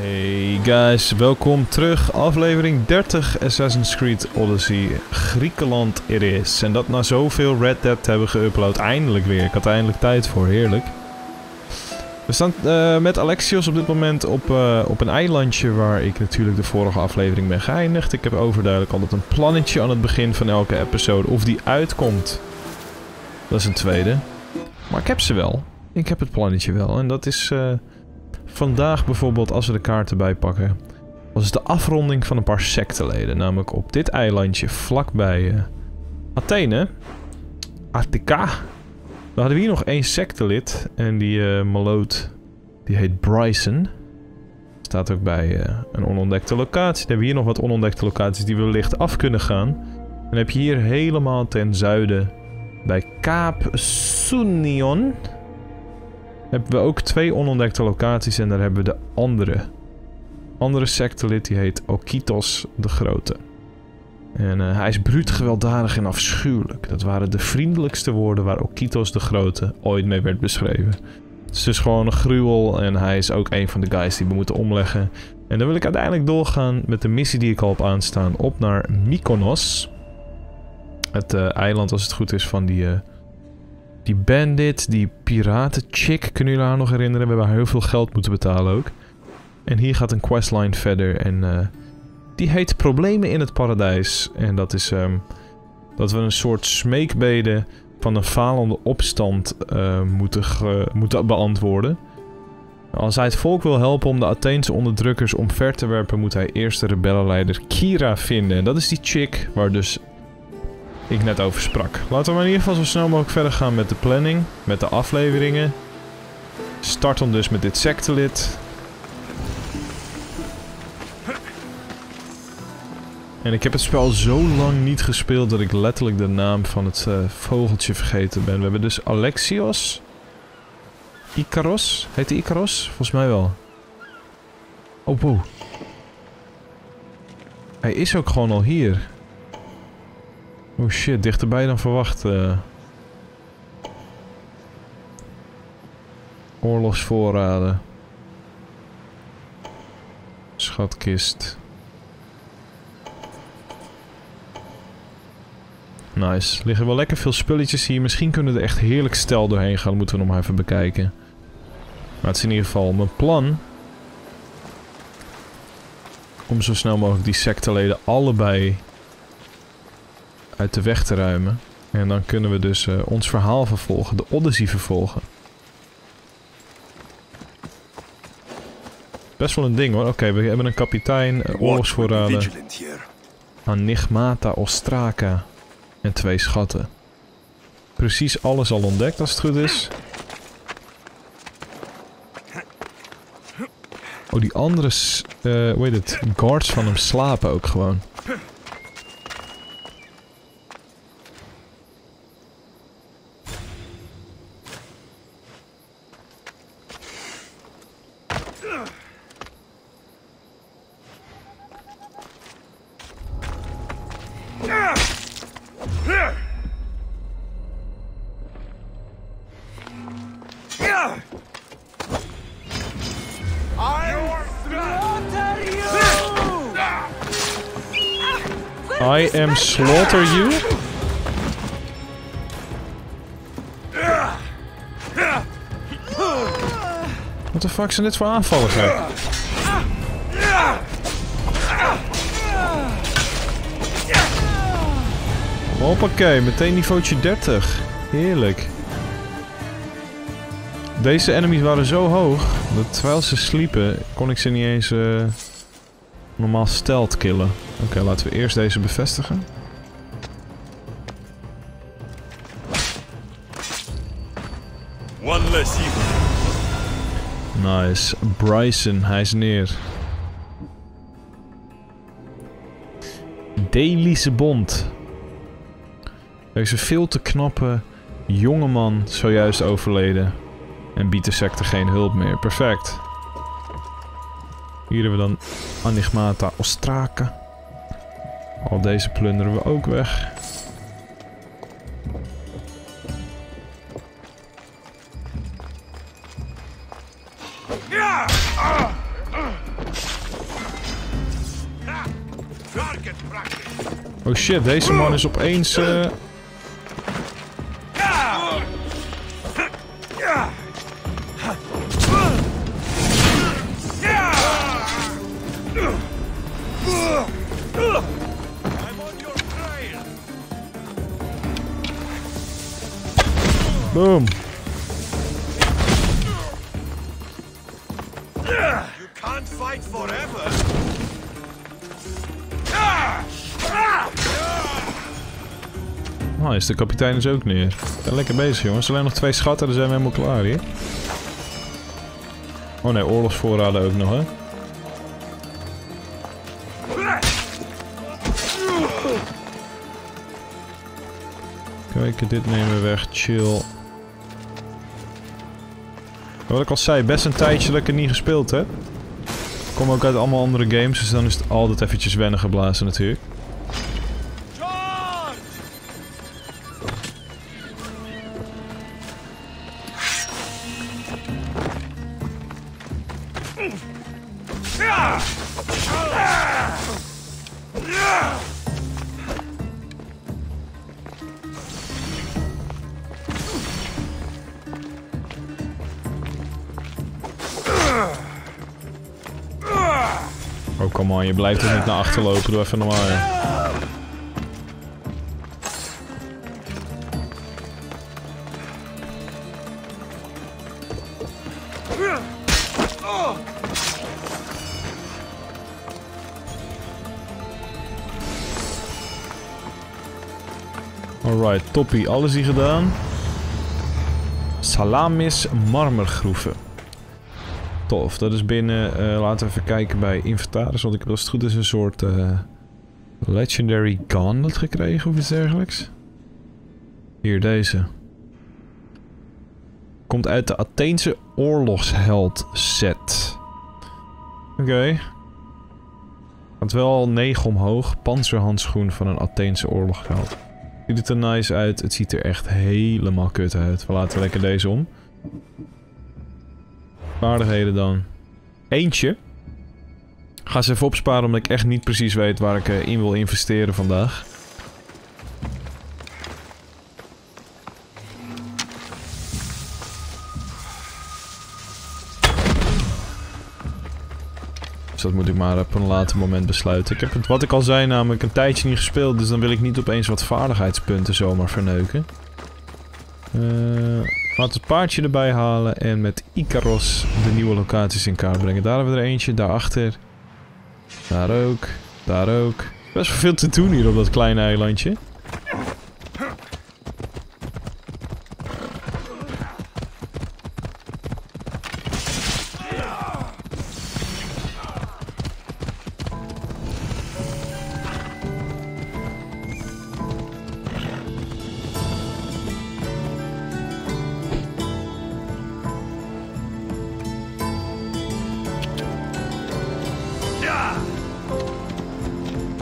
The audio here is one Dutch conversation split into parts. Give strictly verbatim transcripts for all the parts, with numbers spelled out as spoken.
Hey guys, welkom terug. Aflevering dertig Assassin's Creed Odyssey. Griekenland it is. En dat na zoveel Red Dead hebben geüpload. Eindelijk weer. Ik had er eindelijk tijd voor. Heerlijk. We staan uh, met Alexios op dit moment op, uh, op een eilandje waar ik natuurlijk de vorige aflevering ben geëindigd. Ik heb overduidelijk altijd een plannetje aan het begin van elke episode. Of die uitkomt, dat is een tweede. Maar ik heb ze wel. Ik heb het plannetje wel. En dat is... Uh, vandaag bijvoorbeeld, als we de kaarten bijpakken, was het de afronding van een paar secteleden. Namelijk op dit eilandje vlakbij uh, Athene. Attica. We hadden hier nog één sectelid. En die uh, maloot, die heet Bryson. Staat ook bij uh, een onontdekte locatie. Dan hebben we hier nog wat onontdekte locaties die wellicht af kunnen gaan. En dan heb je hier helemaal ten zuiden bij Kaap Sunion... hebben we ook twee onontdekte locaties en daar hebben we de andere. Andere sectelid, die heet Okytos de Grote. En uh, hij is bruut, gewelddadig en afschuwelijk. Dat waren de vriendelijkste woorden waar Okytos de Grote ooit mee werd beschreven. Het is dus gewoon een gruwel en hij is ook een van de guys die we moeten omleggen. En dan wil ik uiteindelijk doorgaan met de missie die ik al heb aanstaan op naar Mykonos. Het uh, eiland, als het goed is, van die... Uh, Die bandit, die piratenchick, kunnen jullie haar nog herinneren? We hebben haar heel veel geld moeten betalen ook. En hier gaat een questline verder en uh, die heet Problemen in het Paradijs. En dat is um, dat we een soort smeekbeden van een falende opstand uh, moeten, moeten beantwoorden. Als hij het volk wil helpen om de Atheense onderdrukkers omver te werpen, moet hij eerst de rebellenleider Kira vinden. En dat is die chick waar dus... ik net over sprak. Laten we maar in ieder geval zo snel mogelijk verder gaan met de planning, met de afleveringen. Start dan dus met dit sectelid. En ik heb het spel zo lang niet gespeeld dat ik letterlijk de naam van het uh, vogeltje vergeten ben. We hebben dus Alexios. Ikaros? Heet die Ikaros? Volgens mij wel. Oh, wow. Hij is ook gewoon al hier. Oh shit, dichterbij dan verwacht. Uh. Oorlogsvoorraden. Schatkist. Nice. Liggen wel lekker veel spulletjes hier. Misschien kunnen we er echt heerlijk stel doorheen gaan. Moeten we nog maar even bekijken. Maar het is in ieder geval mijn plan om zo snel mogelijk die secteleden allebei uit de weg te ruimen. En dan kunnen we dus uh, ons verhaal vervolgen. De Odyssey vervolgen. Best wel een ding hoor. Oké, okay, we hebben een kapitein. Uh, oorlogsvoorraden. Anigmata Ostraka. En twee schatten. Precies alles al ontdekt als het goed is. Oh, die andere... Uh, hoe heet het? Guards van hem slapen ook gewoon. I am slaughter you. What the fuck zijn dit voor aanvallen? Hè? Hoppakee, meteen niveautje dertig. Heerlijk. Deze enemies waren zo hoog dat terwijl ze sliepen kon ik ze niet eens uh, normaal stealth killen. Oké, okay, laten we eerst deze bevestigen. One less evil. Nice. Bryson, hij is neer. Delische Bond. Deze veel te knappe jongeman zojuist overleden. En biedt de secte geen hulp meer. Perfect. Hier hebben we dan Anigmata Ostraka. Al deze plunderen we ook weg. Oh shit, deze man is opeens... Uh... Boom. You can't fight forever. Nou, is de kapitein dus ook neer. Ik ben lekker bezig, jongens. Alleen nog twee schatten, dan zijn we helemaal klaar hier. Oh nee, oorlogsvoorraden ook nog, hè. Kijk, dit nemen we weg. Chill. Wat ik al zei, best een tijdje dat ik het niet gespeeld heb. Ik kom ook uit allemaal andere games, dus dan is het altijd eventjes wennen geblazen natuurlijk. Oh, come on, je blijft er niet naar achter lopen, doe even normaal. Ja. Alright, toppie, alles hier gedaan. Salamis marmergroeven. Tof, dat is binnen. Uh, laten we even kijken bij inventaris, want ik heb als het goed is een soort uh, legendary gauntlet gekregen of iets dergelijks. Hier, deze. Komt uit de Atheense oorlogsheld set. Oké. Okay. Gaat wel negen omhoog. Panzerhandschoen van een Atheense oorlogsheld. Ziet het er nice uit. Het ziet er echt helemaal kut uit. We laten lekker deze om. Vaardigheden dan. Eentje. Ga ze even opsparen omdat ik echt niet precies weet waar ik in wil investeren vandaag. Dus dat moet ik maar op een later moment besluiten. Ik heb het, wat ik al zei, namelijk een tijdje niet gespeeld. Dus dan wil ik niet opeens wat vaardigheidspunten zomaar verneuken. Uh... Laten we het paardje erbij halen en met Ikaros de nieuwe locaties in kaart brengen. Daar hebben we er eentje, daarachter. Daar ook, daar ook. Best wel veel te doen hier op dat kleine eilandje.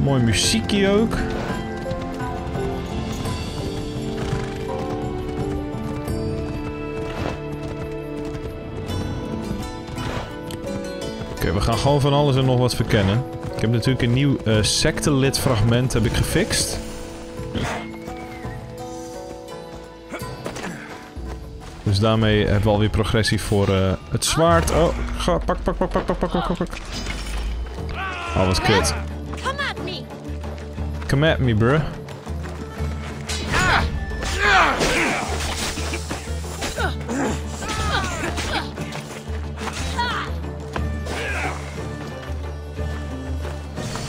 Mooi muziekje ook. Oké, we gaan gewoon van alles en nog wat verkennen. Ik heb natuurlijk een nieuw uh, sectelid fragment heb ik gefixt. Dus daarmee hebben we alweer progressie voor uh, het zwaard. Oh, ga, pak, pak, pak, pak, pak, pak, pak, pak. Oh, wat kut. Come at me, bruh.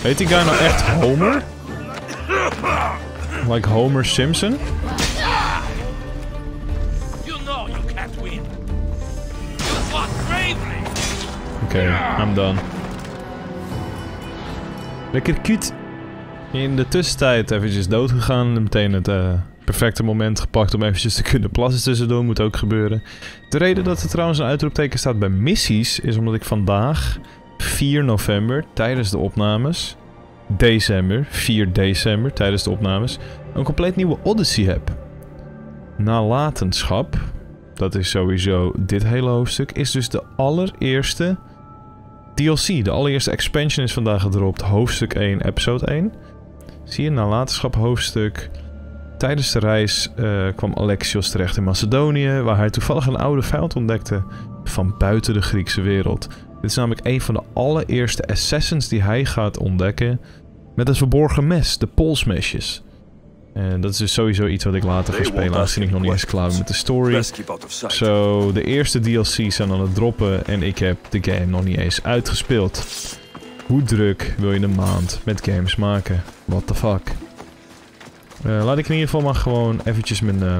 Heet die guy nou echt Homer? Like Homer Simpson? Okay, I'm done. Lekker cute. In de tussentijd eventjes dood gegaan en meteen het uh, perfecte moment gepakt om eventjes te kunnen plassen tussendoor, moet ook gebeuren. De reden dat er trouwens een uitroepteken staat bij missies is omdat ik vandaag vier november tijdens de opnames, december, vier december tijdens de opnames, een compleet nieuwe Odyssey heb. Nalatenschap, dat is sowieso dit hele hoofdstuk, is dus de allereerste D L C. De allereerste expansion is vandaag gedropt, hoofdstuk één, episode één. Zie je, nalatenschap hoofdstuk. Tijdens de reis uh, kwam Alexios terecht in Macedonië, waar hij toevallig een oude vijand ontdekte van buiten de Griekse wereld. Dit is namelijk een van de allereerste assassins die hij gaat ontdekken met het verborgen mes, de polsmesjes. En dat is dus sowieso iets wat ik later ga spelen, aangezien ik nog niet eens klaar ben met de story. Zo, de eerste D L C's zijn aan het droppen en ik heb de game nog niet eens uitgespeeld. Hoe druk wil je een maand met games maken? What the fuck? Uh, laat ik in ieder geval maar gewoon eventjes mijn, uh,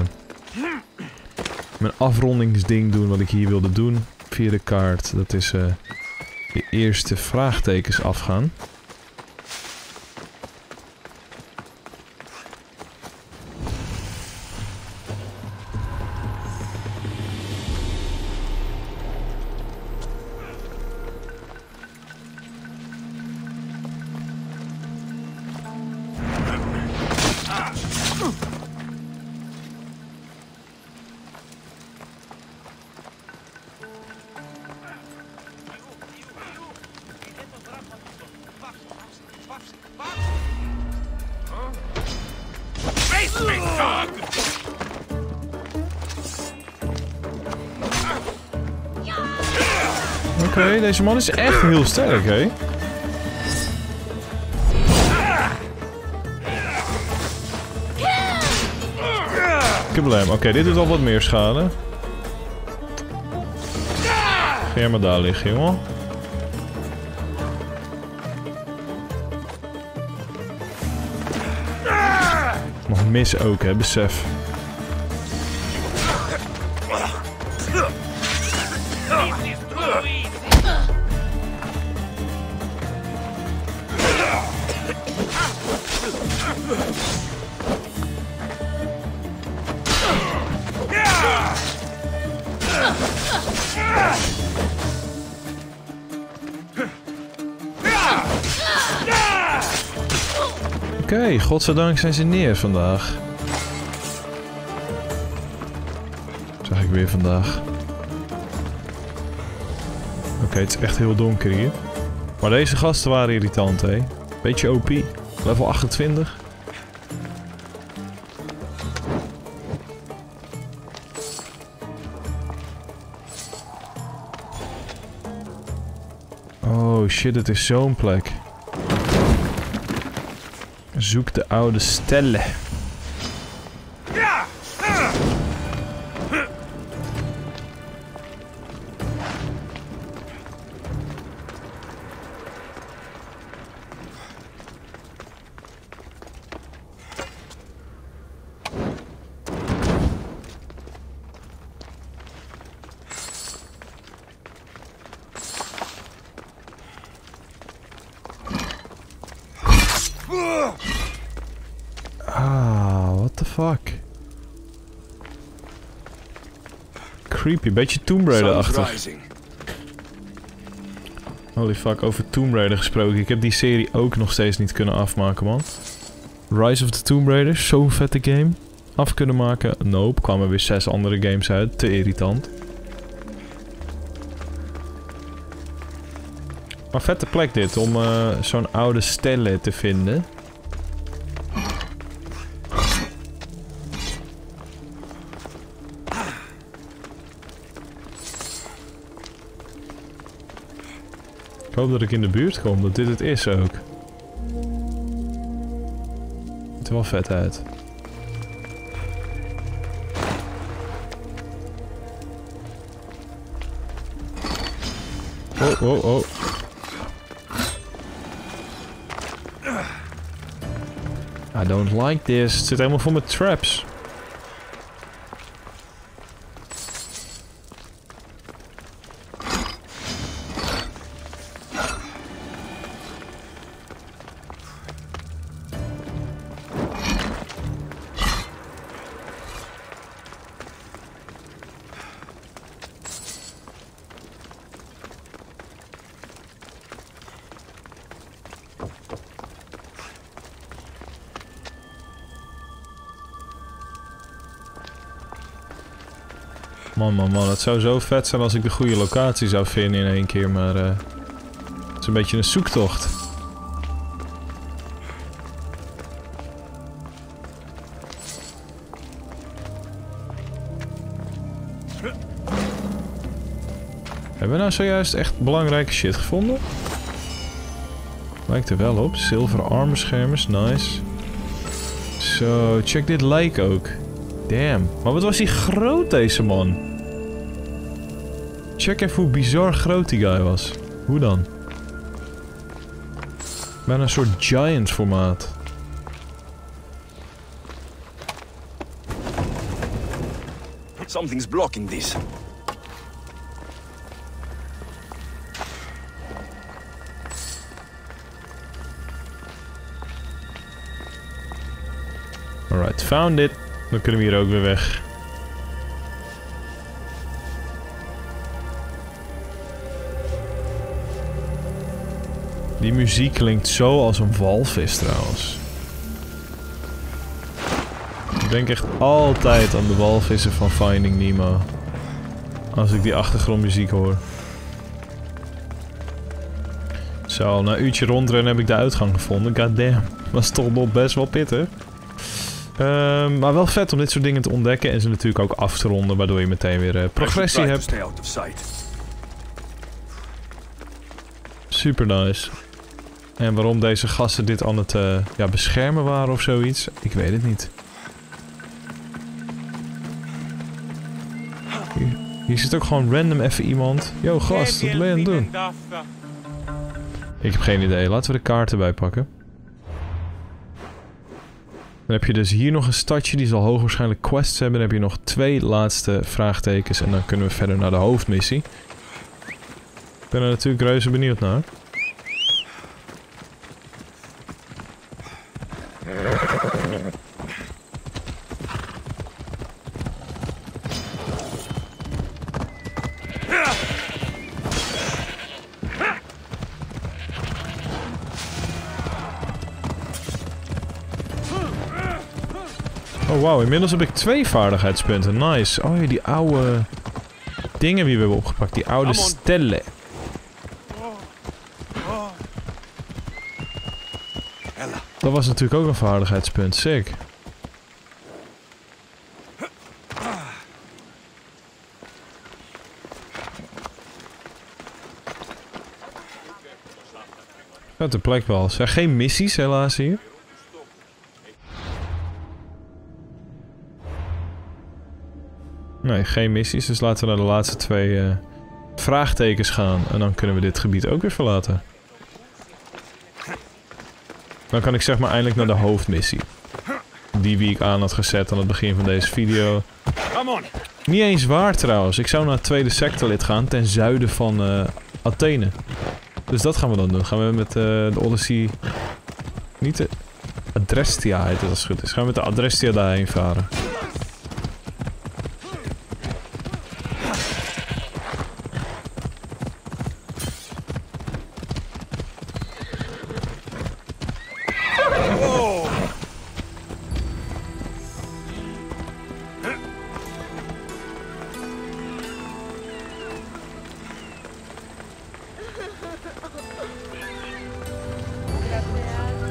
mijn afrondingsding doen wat ik hier wilde doen. Via de kaart, dat is uh, de eerste vraagtekens afgaan. Oké, okay, deze man is echt heel sterk, hè? Kablam. Oké, okay, dit doet al wat meer schade. Ga jij maar daar liggen, jongen. Nog mis ook, hè, besef. Oké, okay, godzijdank zijn ze neer vandaag. Dat zag ik weer vandaag. Oké, okay, het is echt heel donker hier. Maar deze gasten waren irritant, hé. Beetje O P. Level achtentwintig. Oh shit, het is zo'n plek. Zoek de oude stellen. Fuck. Creepy, beetje Tomb Raider-achtig. Holy fuck, over Tomb Raider gesproken. Ik heb die serie ook nog steeds niet kunnen afmaken, man. Rise of the Tomb Raider, zo'n vette game. Af kunnen maken, nope, kwamen weer zes andere games uit. Te irritant. Maar vette plek dit, om uh, zo'n oude stelle te vinden. Ik hoop dat ik in de buurt kom, dat dit het is ook. Het ziet er wel vet uit. Oh, oh, oh. I don't like this. Het zit helemaal vol met traps. Man, man, man, het zou zo vet zijn als ik de goede locatie zou vinden in één keer, maar uh, het is een beetje een zoektocht. Hebben we nou zojuist echt belangrijke shit gevonden? Lijkt er wel op. Zilveren armbeschermers, nice. Zo, check dit lijk ook. Damn. Maar wat was die groot, deze man? Check even hoe bizar groot die guy was. Hoe dan? Bijna een soort giant formaat. Something's blocking this. Alright, found it. Dan kunnen we hier ook weer weg. Die muziek klinkt zo als een walvis trouwens. Ik denk echt altijd aan de walvissen van Finding Nemo. Als ik die achtergrondmuziek hoor. Zo, na een uurtje rondrennen heb ik de uitgang gevonden. Goddamn, was toch nog best wel pittig. Um, maar wel vet om dit soort dingen te ontdekken en ze natuurlijk ook af te ronden, waardoor je meteen weer uh, progressie hebt. Super nice. En waarom deze gasten dit aan het uh, ja, beschermen waren of zoiets, ik weet het niet. Hier, hier zit ook gewoon random even iemand. Yo gast, wat ben je aan het doen? Ik heb geen idee, laten we de kaart erbij pakken. Dan heb je dus hier nog een stadje, die zal hoogwaarschijnlijk quests hebben. Dan heb je nog twee laatste vraagtekens en dan kunnen we verder naar de hoofdmissie. Ik ben er natuurlijk reuze benieuwd naar. Oh wauw, inmiddels heb ik twee vaardigheidspunten. Nice. Oh ja, die oude dingen die we hebben opgepakt. Die oude stellen. Dat was natuurlijk ook een vaardigheidspunt. Sick. Dat de plek wel. Er zijn geen missies helaas hier. Nee, geen missies. Dus laten we naar de laatste twee uh, vraagtekens gaan. En dan kunnen we dit gebied ook weer verlaten. Dan kan ik zeg maar eindelijk naar de hoofdmissie. Die wie ik aan had gezet aan het begin van deze video. Niet eens waar trouwens. Ik zou naar het tweede sectorlid gaan ten zuiden van uh, Athene. Dus dat gaan we dan doen. Gaan we met uh, de Odyssey... Niet de... Adrestia heet het als het goed is. Gaan we met de Adrestia daarheen varen.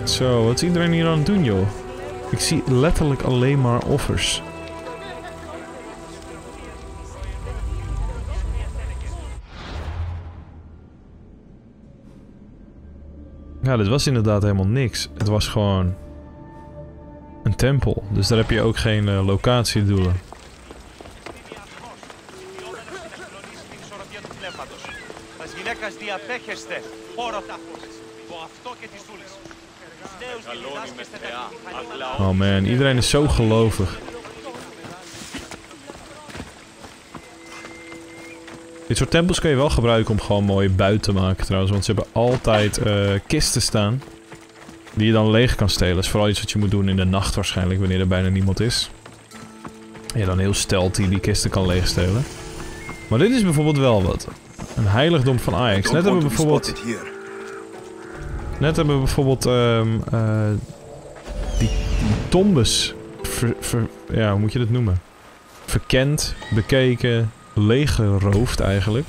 Zo, wat is iedereen hier aan het doen, joh? Ik zie letterlijk alleen maar offers. Ja, dit was inderdaad helemaal niks. Het was gewoon... een tempel. Dus daar heb je ook geen uh, locatiedoelen. Oh man, iedereen is zo gelovig. Dit soort tempels kun je wel gebruiken om gewoon mooie buit te maken trouwens. Want ze hebben altijd uh, kisten staan. Die je dan leeg kan stelen. Dat is vooral iets wat je moet doen in de nacht waarschijnlijk. Wanneer er bijna niemand is. En je dan heel stelt die die kisten kan leegstelen. Maar dit is bijvoorbeeld wel wat. Een heiligdom van Ajax. Net hebben we bijvoorbeeld... Net hebben we bijvoorbeeld... Um, uh, die tombes, ver, ver, ja, hoe moet je dat noemen? Verkend, bekeken, leeggeroofd eigenlijk.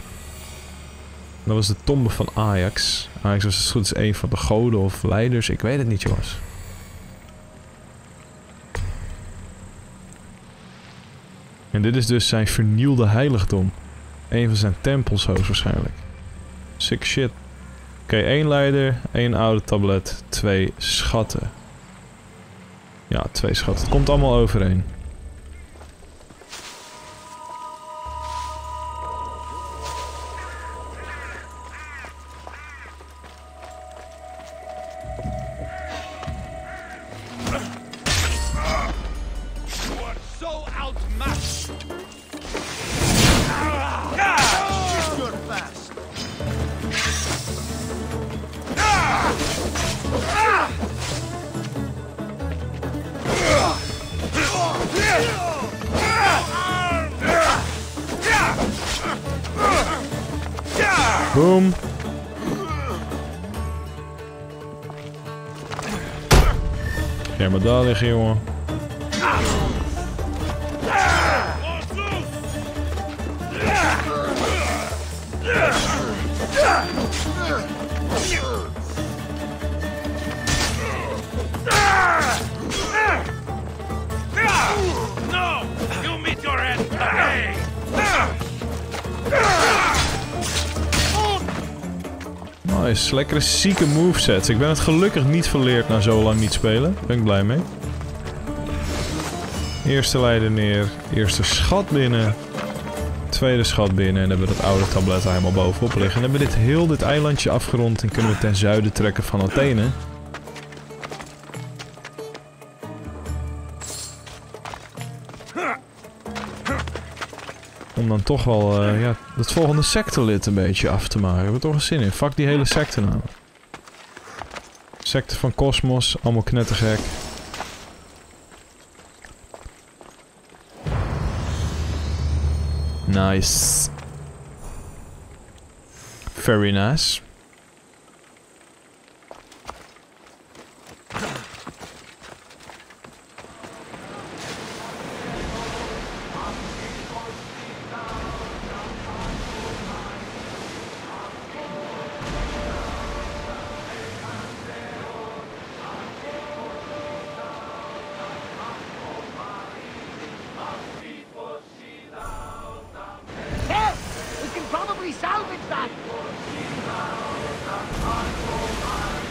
Dat was de tombe van Ajax. Ajax was het goed is een van de goden of leiders, ik weet het niet jongens. En En dit is dus zijn vernielde heiligdom. Een van zijn tempels hoogstwaarschijnlijk. Sick shit. Oké, okay, één leider, één oude tablet, twee schatten. Ja, twee schatten. Het komt allemaal overeen. Boom. Ja, maar daar liggen, jongen. Nice, lekkere zieke movesets. Ik ben het gelukkig niet verleerd na zo lang niet spelen. Ben ik blij mee. Eerste leider neer. Eerste schat binnen. Tweede schat binnen. En dan hebben we dat oude tablet helemaal bovenop liggen. En dan hebben we dit heel dit eilandje afgerond. En kunnen we ten zuiden trekken van Athene. Om dan toch wel uh, ja, het volgende sectorlid een beetje af te maken. We hebben toch een zin in. Fuck die hele sector nou. Sector van Cosmos, allemaal knettergek. Nice. Very nice.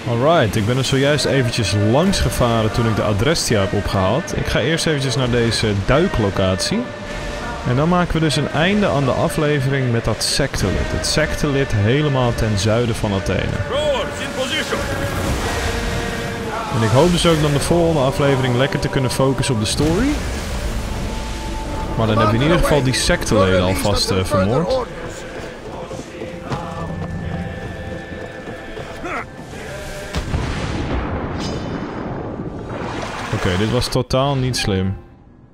Alright, ik ben er zojuist eventjes langs gevaren toen ik de Adrestia heb opgehaald. Ik ga eerst eventjes naar deze duiklocatie. En dan maken we dus een einde aan de aflevering met dat sectorlid. Het sectorlid helemaal ten zuiden van Athene. En ik hoop dus ook dan de volgende aflevering lekker te kunnen focussen op de story. Maar dan heb je in ieder geval die sectorleden alvast uh, vermoord. Oké, okay, dit was totaal niet slim.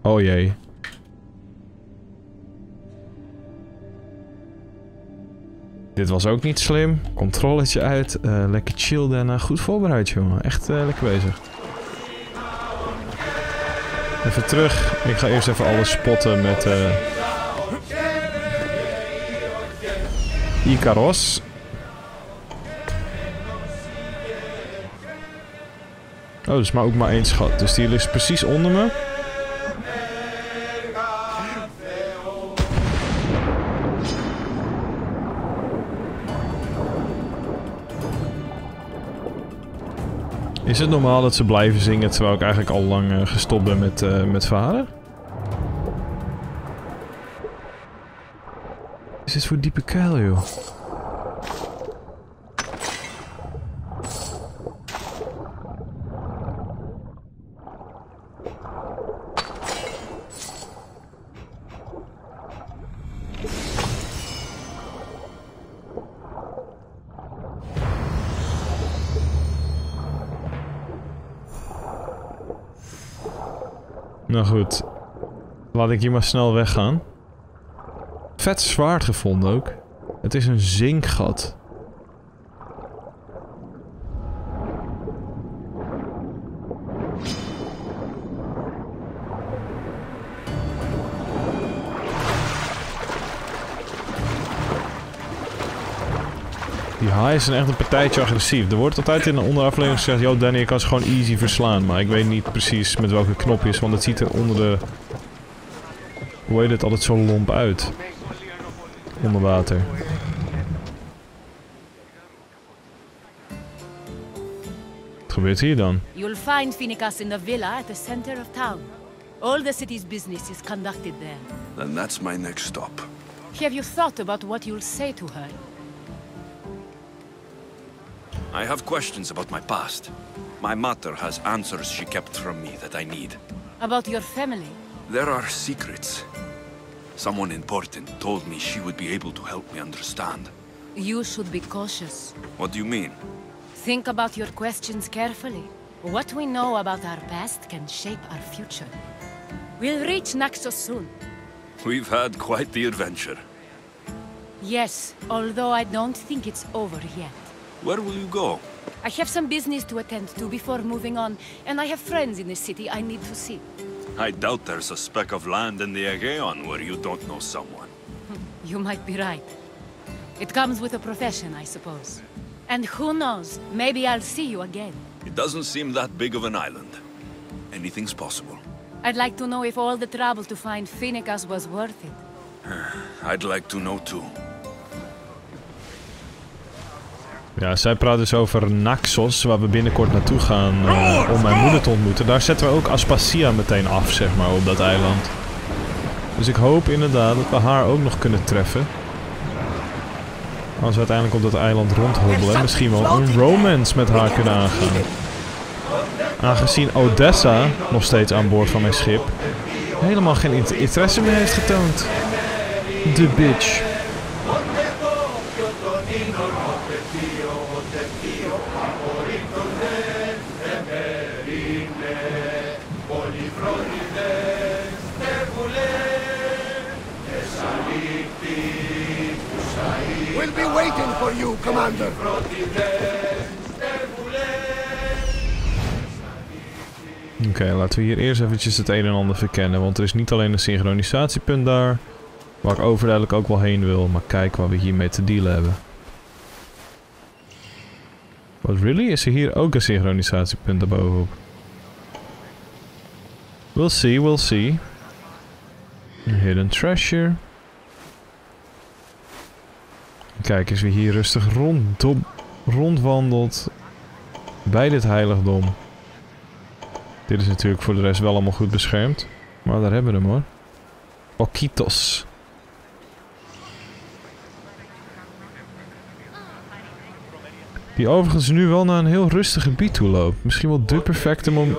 Oh jee. Dit was ook niet slim. Controletje uit. Uh, lekker chill daarna. Goed voorbereid, jongen. Echt uh, lekker bezig. Even terug. Ik ga eerst even alles spotten met... Uh, Ikaros. Oh, dus maar ook maar één schat. Dus die ligt precies onder me. Is het normaal dat ze blijven zingen terwijl ik eigenlijk al lang uh, gestopt ben met, uh, met varen? Wat is dit voor diepe kuil, joh? Nou goed, laat ik hier maar snel weggaan. Vet zwaard gevonden ook. Het is een zinkgat. Die haaien zijn echt een partijtje agressief. Er wordt altijd in de onderaflevering gezegd... Yo Danny, ik kan ze gewoon easy verslaan. Maar ik weet niet precies met welke knopjes. Want het ziet er onder de... Hoe heet het altijd zo lomp uit? Onder water. Wat gebeurt hier dan? You'll find Phoinikas in the villa at the center of town. All the city's business is conducted there. Then that's my next stop. Have you thought about what you'll say to her? I have questions about my past. My mother has answers she kept from me that I need. About your family? There are secrets. Someone important told me she would be able to help me understand. You should be cautious. What do you mean? Think about your questions carefully. What we know about our past can shape our future. We'll reach Naxos soon. We've had quite the adventure. Yes, although I don't think it's over yet. Where will you go? I have some business to attend to before moving on, and I have friends in the city I need to see. I doubt there's a speck of land in the Aegean where you don't know someone. You might be right. It comes with a profession, I suppose. And who knows, maybe I'll see you again. It doesn't seem that big of an island. Anything's possible. I'd like to know if all the trouble to find Phoinikas was worth it. I'd like to know too. Ja, zij praat dus over Naxos, waar we binnenkort naartoe gaan uh, om mijn moeder te ontmoeten. Daar zetten we ook Aspasia meteen af, zeg maar, op dat eiland. Dus ik hoop inderdaad dat we haar ook nog kunnen treffen. Als we uiteindelijk op dat eiland rondhobbelen en misschien wel een romance met haar kunnen aangaan. Aangezien Odessa, nog steeds aan boord van mijn schip, helemaal geen interesse meer heeft getoond. De bitch. We'll be waiting for you, Commander. Oké, okay, laten we hier eerst eventjes het een en ander verkennen, want er is niet alleen een synchronisatiepunt daar, waar ik overduidelijk ook wel heen wil, maar kijk wat we hiermee te dealen hebben. But really, is er hier ook een synchronisatiepunt daarbovenop? We'll see, we'll see. Hidden treasure. Kijk eens wie hier rustig rond, rondwandelt bij dit heiligdom. Dit is natuurlijk voor de rest wel allemaal goed beschermd. Maar daar hebben we hem hoor. Okytos. Die overigens nu wel naar een heel rustig gebied toe loopt. Misschien wel de perfecte mom-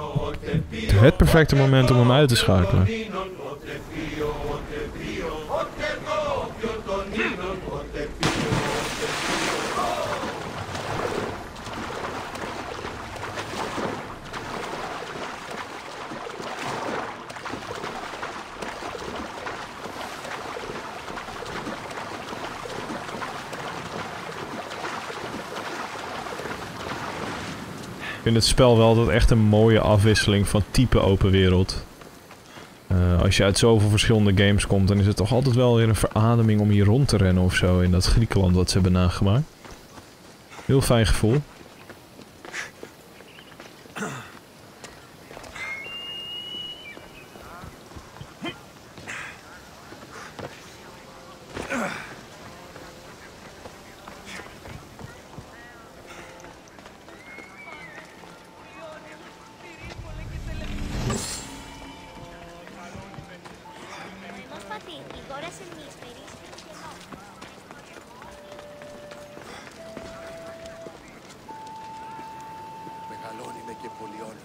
het perfecte moment om hem uit te schakelen. Ik vind het spel wel dat echt een mooie afwisseling van type open wereld. Uh, als je uit zoveel verschillende games komt, dan is het toch altijd wel weer een verademing om hier rond te rennen of zo in dat Griekenland wat ze hebben nagemaakt. Heel fijn gevoel.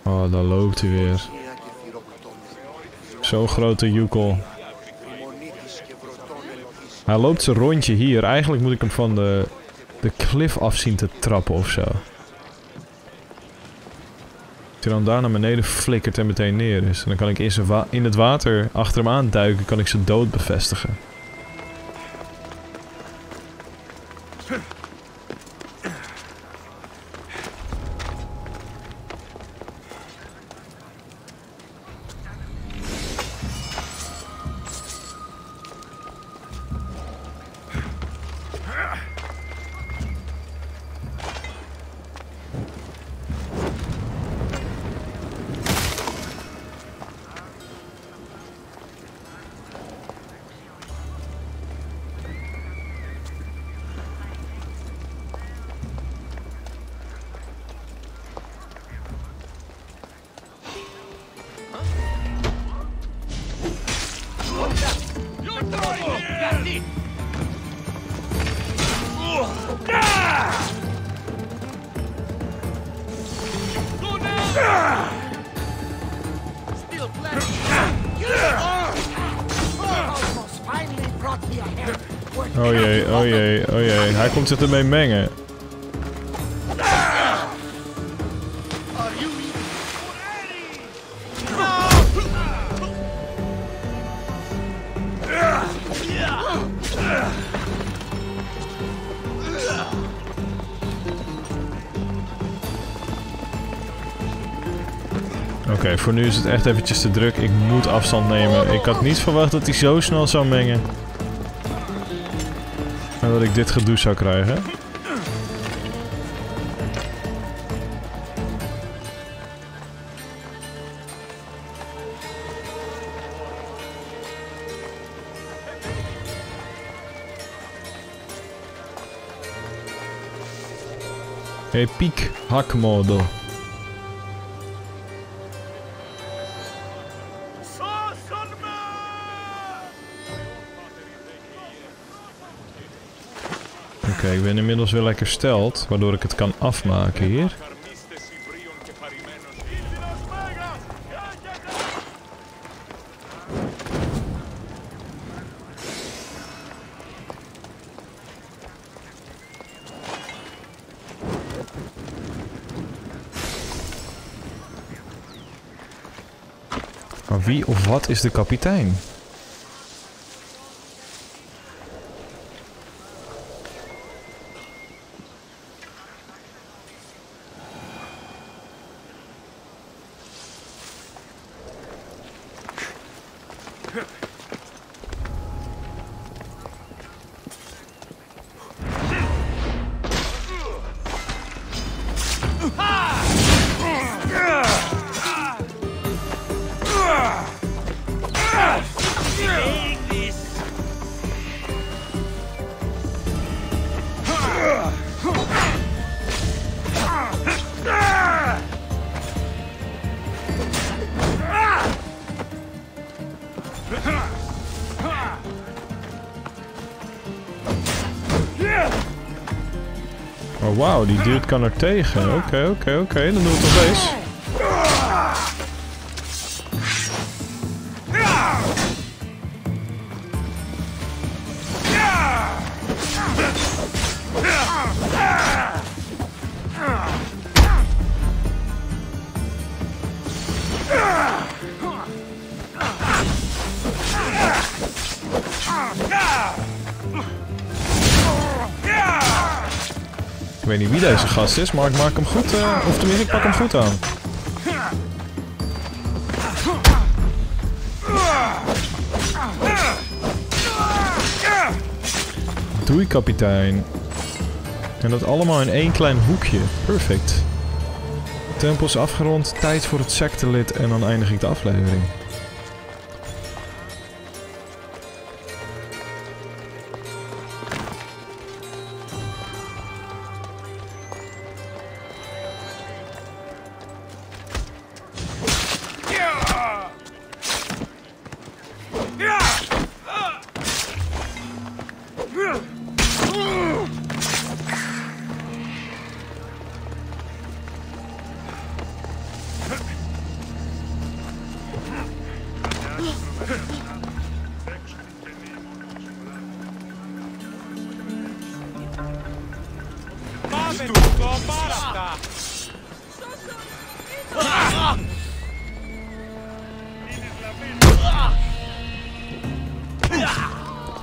Oh, daar loopt hij weer. Zo'n grote joekel. Hij loopt zijn rondje hier. Eigenlijk moet ik hem van de, de klif af zien te trappen ofzo. Als hij dan daar naar beneden flikkert en meteen neer is. En dan kan ik in, wa in het water achter hem aanduiken, kan ik zijn dood bevestigen. Oh jee, oh jee, oh jee. Hij komt zich ermee mengen. Oké, okay, voor nu is het echt eventjes te druk. Ik moet afstand nemen. Ik had niet verwacht dat hij zo snel zou mengen. En dat ik dit gedoe zou krijgen. Epiek hakmodo. Oké, okay, ik ben inmiddels weer lekker steld, waardoor ik het kan afmaken hier. Maar wie of wat is de kapitein? Oh wauw, die dude kan er tegen. Oké, okay, oké, okay, oké, okay. Dan doen we het nog eens. Ik weet niet wie deze gast is, maar ik maak hem goed, uh, of tenminste ik pak hem goed aan. Doei kapitein. En dat allemaal in één klein hoekje. Perfect. Tempel is afgerond, tijd voor het sectelid en dan eindig ik de aflevering.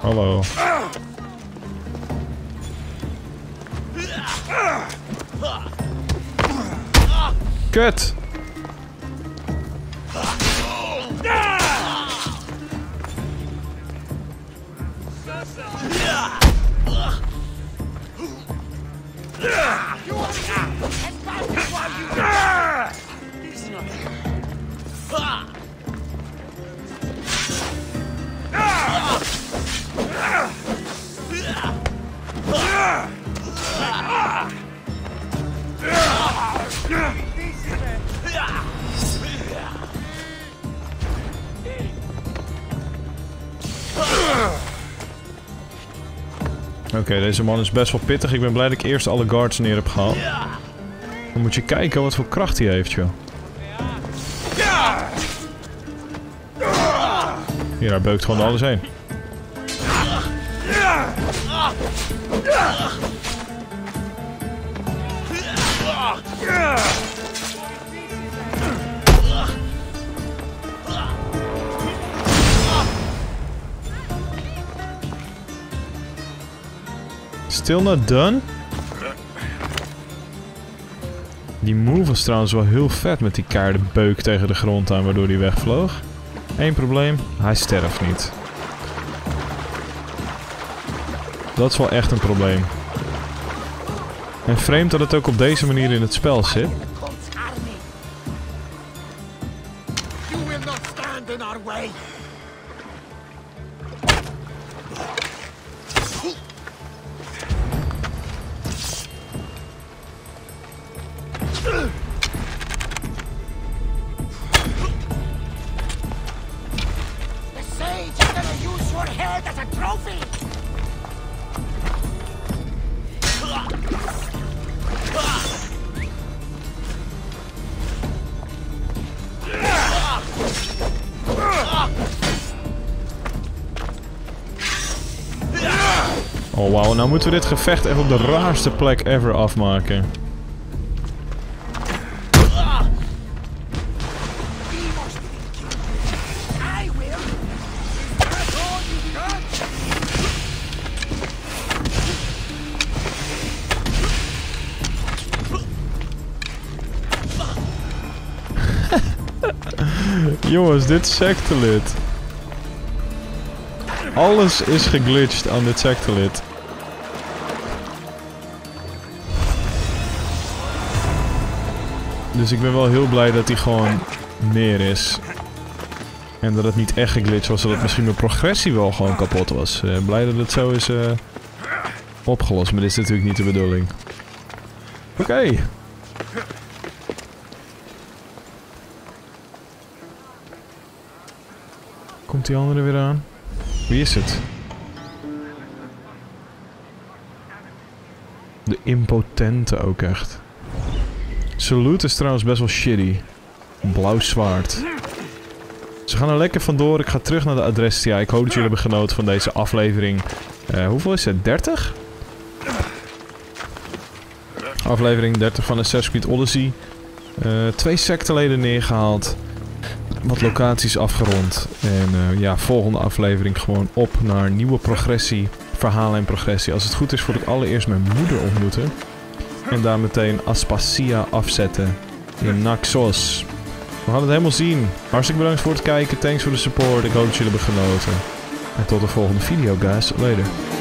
Hallo. Kut! Oké, okay, deze man is best wel pittig. Ik ben blij dat ik eerst alle guards neer heb gehaald. Dan moet je kijken wat voor kracht hij heeft, joh. Hier, hij beukt gewoon alles heen. Still not done? Die move was trouwens wel heel vet met die kaardenbeuk tegen de grond aan, waardoor hij wegvloog. Eén probleem, hij sterft niet. Dat is wel echt een probleem. En vreemd dat het ook op deze manier in het spel zit. Nou moeten we dit gevecht even op de raarste plek ever afmaken. Jongens, dit sectorlid. Alles is geglitcht aan dit sectorlid. Dus ik ben wel heel blij dat hij gewoon neer is. En dat het niet echt geglitcht was, zodat misschien mijn progressie wel gewoon kapot was. Uh, blij dat het zo is uh, opgelost, maar dit is natuurlijk niet de bedoeling. Oké. Okay. Komt die andere weer aan? Wie is het? De impotente ook echt. Salute is trouwens best wel shitty. Blauw zwaard. Ze gaan er lekker vandoor. Ik ga terug naar de Adrestia. Ik hoop dat jullie hebben genoten van deze aflevering. Uh, hoeveel is het? dertig? Aflevering dertig van Assassin's Creed Odyssey. Uh, twee secteleden neergehaald. Wat locaties afgerond. En uh, ja, volgende aflevering gewoon op naar nieuwe progressie. Verhalen en progressie. Als het goed is, moet ik allereerst mijn moeder ontmoeten. En daar meteen Aspasia afzetten. In Naxos. We gaan het helemaal zien. Hartstikke bedankt voor het kijken. Thanks voor de support. Ik hoop dat jullie hebben genoten. En tot de volgende video, guys. Later.